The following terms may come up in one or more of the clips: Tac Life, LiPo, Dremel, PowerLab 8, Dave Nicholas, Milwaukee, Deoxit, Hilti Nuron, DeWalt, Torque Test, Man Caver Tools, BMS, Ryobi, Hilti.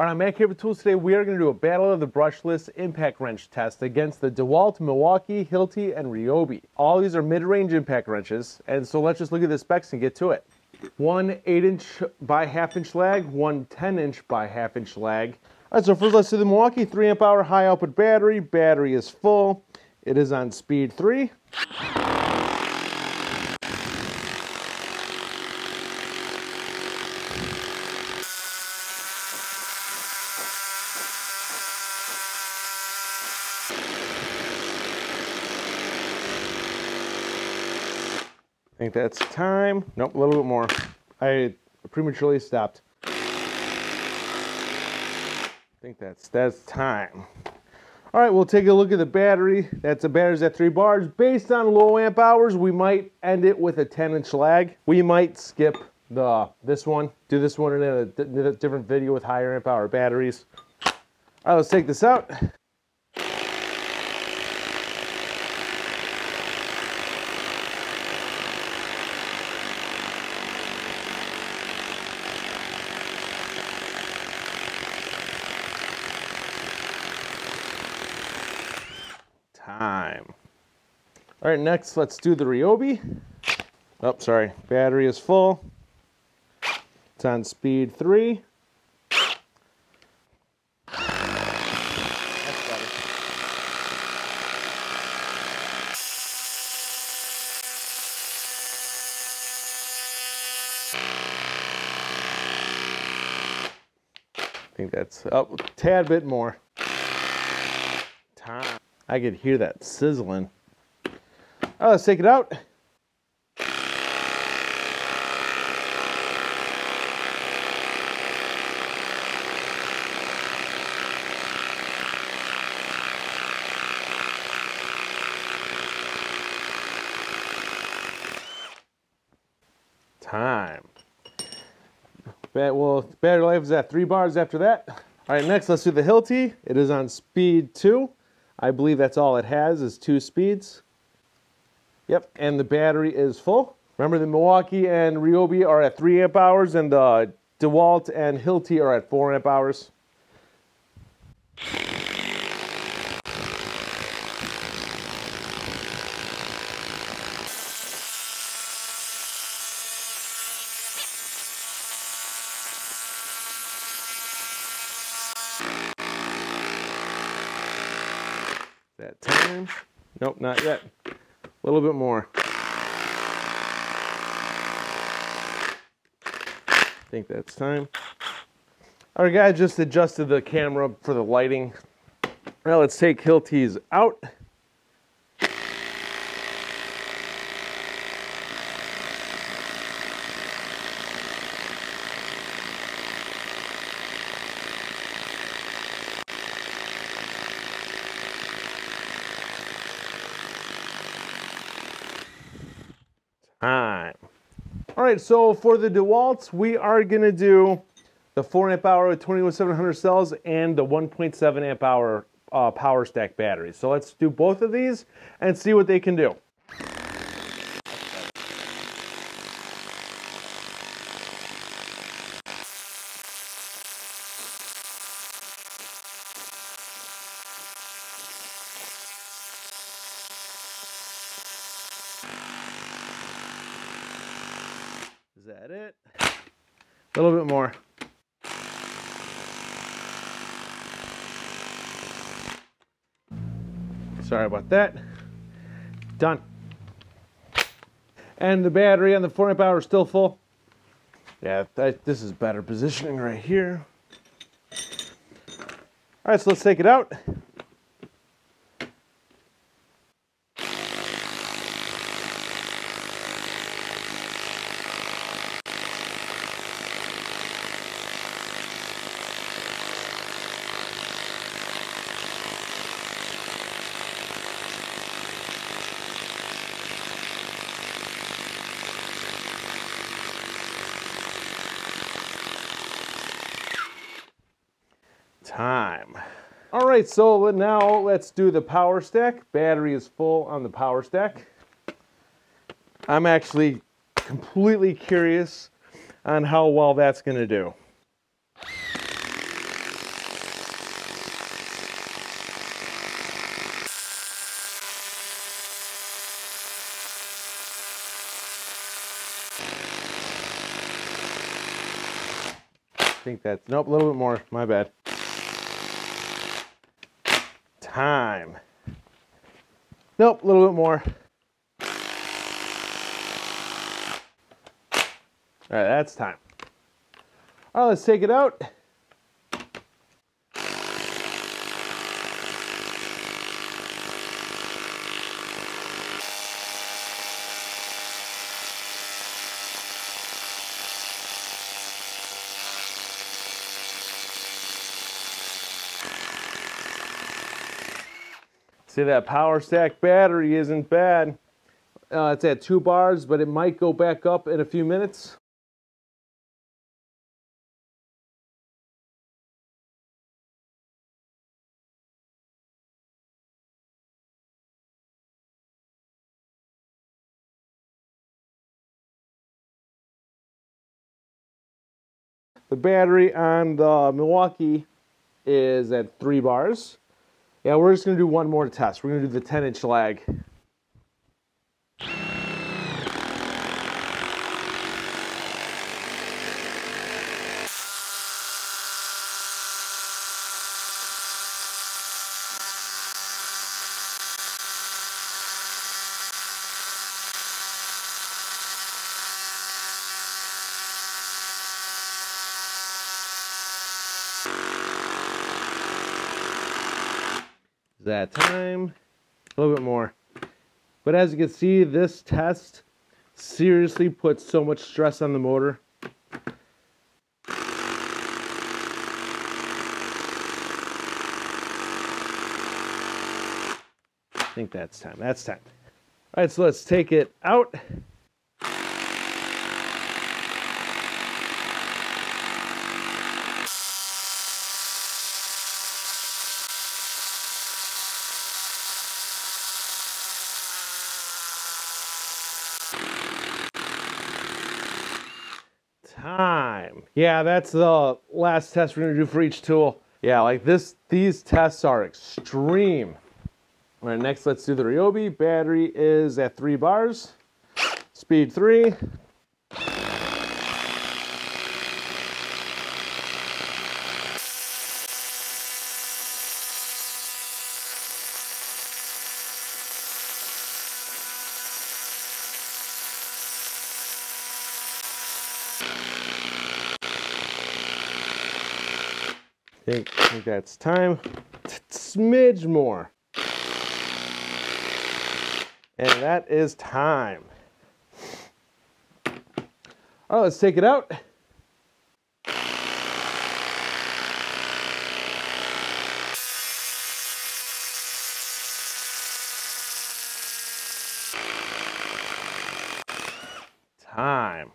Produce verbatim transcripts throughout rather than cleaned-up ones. All right, on Man Caver Tools today, we are going to do a battle of the brushless impact wrench test against the DeWalt, Milwaukee, Hilti, and Ryobi. All these are mid-range impact wrenches, and so let's just look at the specs and get to it. One eight inch by half inch lag, one ten inch by half inch lag. All right, so first let's do the Milwaukee three amp hour high output battery. Battery is full. It is on speed three. I think that's time. Nope, a little bit more. I prematurely stopped. I think that's that's time. All right, we'll take a look at the battery. That's the battery's at three bars. Based on low amp hours, we might end it with a ten inch lag. We might skip the this one, do this one in a, in a different video with higher amp hour batteries. All right, let's take this out. Time. All right, next let's do the Ryobi. Oh, sorry, battery is full. It's on speed three. That's better. I think that's up a tad bit more. Time. I could hear that sizzling. Oh, let's take it out. Time. Bet well, battery life is at three bars after that. All right, next let's do the Hilti. It is on speed two. I believe that's all it has is two speeds. Yep, and the battery is full. Remember the Milwaukee and Ryobi are at three amp hours and the DeWalt and Hilti are at four amp hours. That time. Nope, not yet. A little bit more. I think that's time. All right, guys, just adjusted the camera for the lighting. Now let's take Hilti's out. Time. All right, so for the DeWalt's, we are gonna do the four amp hour with twenty-one seven hundred cells and the one point seven amp hour uh, power stack battery. So let's do both of these and see what they can do. Is that it? A little bit more. Sorry about that. Done. And the battery on the four amp hour is still full. Yeah, th this is better positioning right here. All right, so let's take it out. Time. All right, so now let's do the power stack. Battery is full on the power stack. I'm actually completely curious on how well that's gonna do. think that's, nope, a little bit more, my bad. Time. Nope, a little bit more. All right, that's time. All right, let's take it out. See, that power stack battery isn't bad. Uh, it's at two bars, but it might go back up in a few minutes. The battery on the Milwaukee is at three bars. Yeah, we're just gonna do one more test. We're gonna do the ten inch lag. That time, a little bit more. But as you can see, this test seriously puts so much stress on the motor. I think that's time, that's time. All right, so let's take it out. Time. Yeah, that's the last test we're gonna do for each tool. Yeah, like this, these tests are extreme. All right, next let's do the Ryobi. Battery is at three bars. Speed three. I think, I think that's time. T smidge more. And that is time. All right, let's take it out. Time.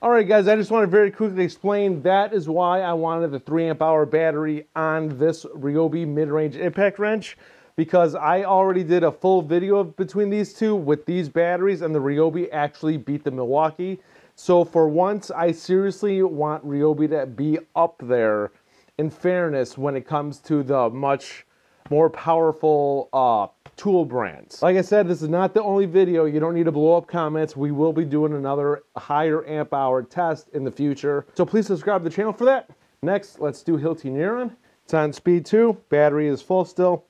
All right, guys, I just want to very quickly explain that is why I wanted the three amp hour battery on this Ryobi mid-range impact wrench, because I already did a full video of between these two with these batteries, and the Ryobi actually beat the Milwaukee. So for once, I seriously want Ryobi to be up there in fairness when it comes to the much more powerful uh, tool brands. Like I said, this is not the only video. You don't need to blow up comments. We will be doing another higher amp hour test in the future. So please subscribe to the channel for that. Next, let's do Hilti Nuron. It's on speed two. Battery is full still.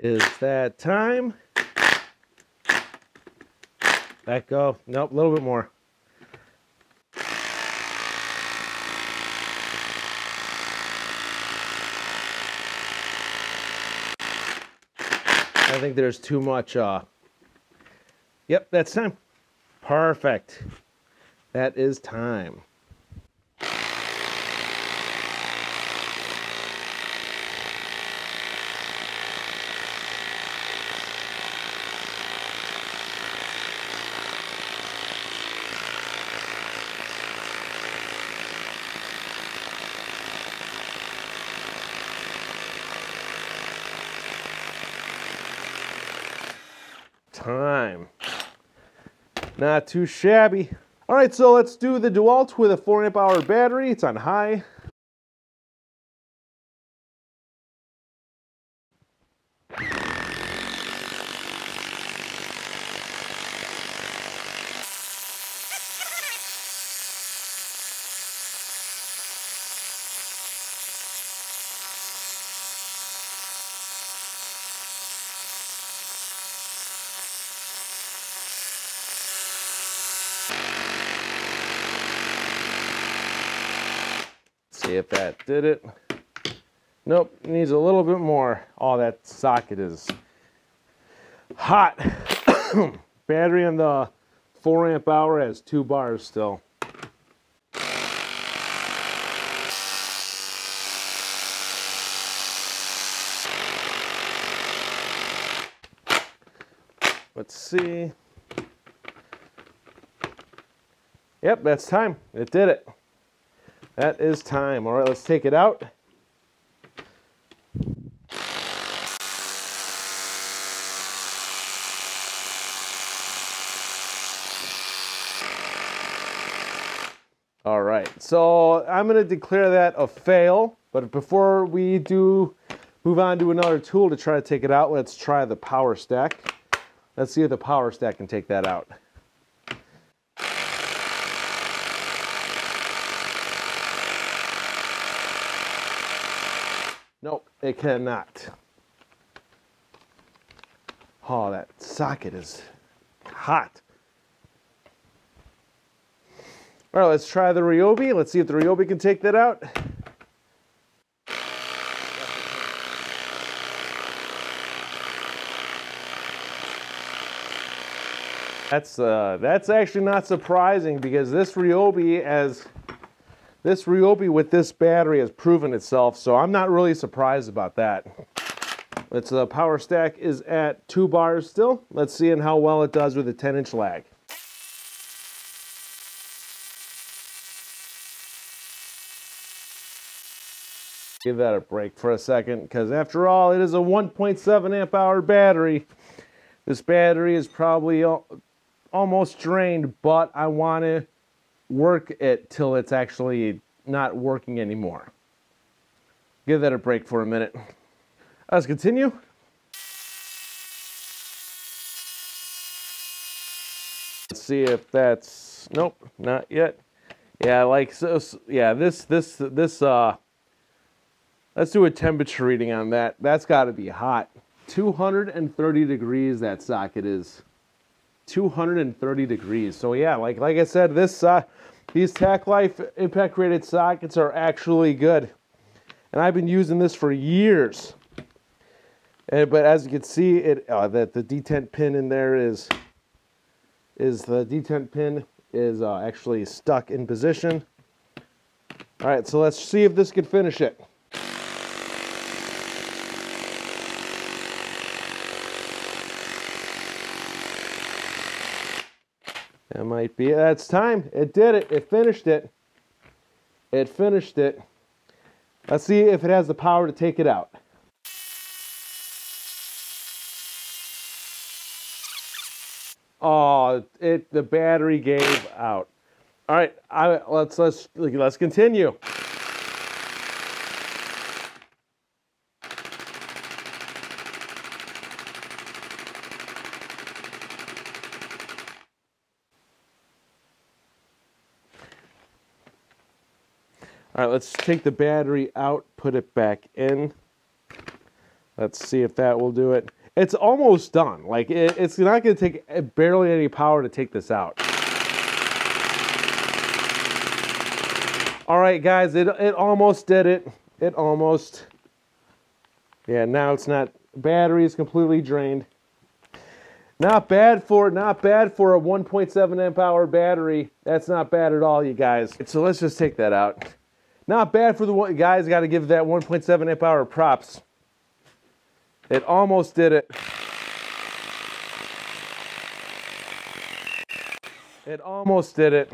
Is that time? Let go. Nope, a little bit more. I think there's too much. Uh... Yep, that's time. Perfect. That is time. time. Not too shabby. All right, so let's do the DeWalt with a four amp hour battery. It's on high. See if that did it. Nope, needs a little bit more. Oh, that socket is hot. Battery on the four amp hour has two bars still. Let's see. Yep, that's time. It did it. That is time. All right, let's take it out. All right, so I'm going to declare that a fail, but before we do move on to another tool to try to take it out, let's try the power stack. Let's see if the power stack can take that out. Nope, it cannot. Oh, that socket is hot. All right, let's try the Ryobi. Let's see if the Ryobi can take that out. That's uh, that's actually not surprising because this Ryobi has. This Ryobi with this battery has proven itself, so I'm not really surprised about that. Let's, the power stack is at two bars still. Let's see in how well it does with a ten inch lag. Give that a break for a second, because after all, it is a one point seven amp hour battery. This battery is probably almost drained, but I want to work it till it's actually not working anymore. Give that a break for a minute. Let's continue. Let's see if that's, nope, not yet. Yeah, like so, so yeah, this this this uh let's do a temperature reading on that. That's got to be hot. Two hundred thirty degrees that socket is. Two hundred thirty degrees. So yeah, like like I said, this uh, these Tac Life impact rated sockets are actually good, and I've been using this for years. And, but as you can see, it uh, that the detent pin in there is is the detent pin is uh, actually stuck in position. All right, so let's see if this can finish it. That might be, that's time. It did it. It finished it. It finished it. Let's see if it has the power to take it out. Oh, it, the battery gave out. All right, I, let's, let's, let's continue. All right, let's take the battery out, put it back in. Let's see if that will do it. It's almost done. Like, it, it's not gonna take barely any power to take this out. All right, guys, it, it almost did it. It almost, yeah, now it's not, battery is completely drained. Not bad for, not bad for a one point seven amp hour battery. That's not bad at all, you guys. So let's just take that out. Not bad for the one, guys. Got to give that one point seven amp hour props. It almost did it. It almost did it.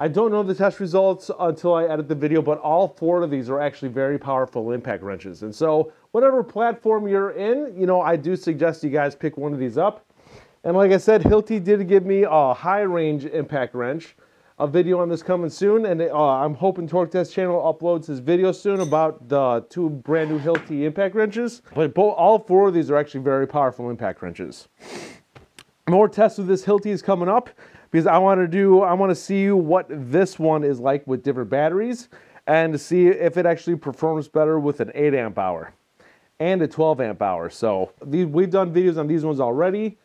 I don't know the test results until I edit the video, but all four of these are actually very powerful impact wrenches. And so whatever platform you're in, you know, I do suggest you guys pick one of these up. And like I said, Hilti did give me a high range impact wrench. A video on this coming soon. And uh, I'm hoping Torque Test channel uploads his video soon about the two brand new Hilti impact wrenches. But both, all four of these are actually very powerful impact wrenches. More tests with this Hilti is coming up, because I want to do, I want to see what this one is like with different batteries and to see if it actually performs better with an eight amp hour and a twelve amp hour. So these, we've done videos on these ones already.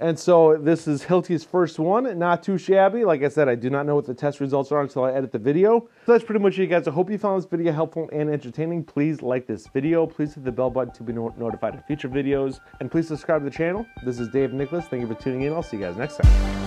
And so this is Hilti's first one, not too shabby. Like I said, I do not know what the test results are until I edit the video. So that's pretty much it, guys. I hope you found this video helpful and entertaining. Please like this video. Please hit the bell button to be notified of future videos. And please subscribe to the channel. This is Dave Nicholas. Thank you for tuning in. I'll see you guys next time.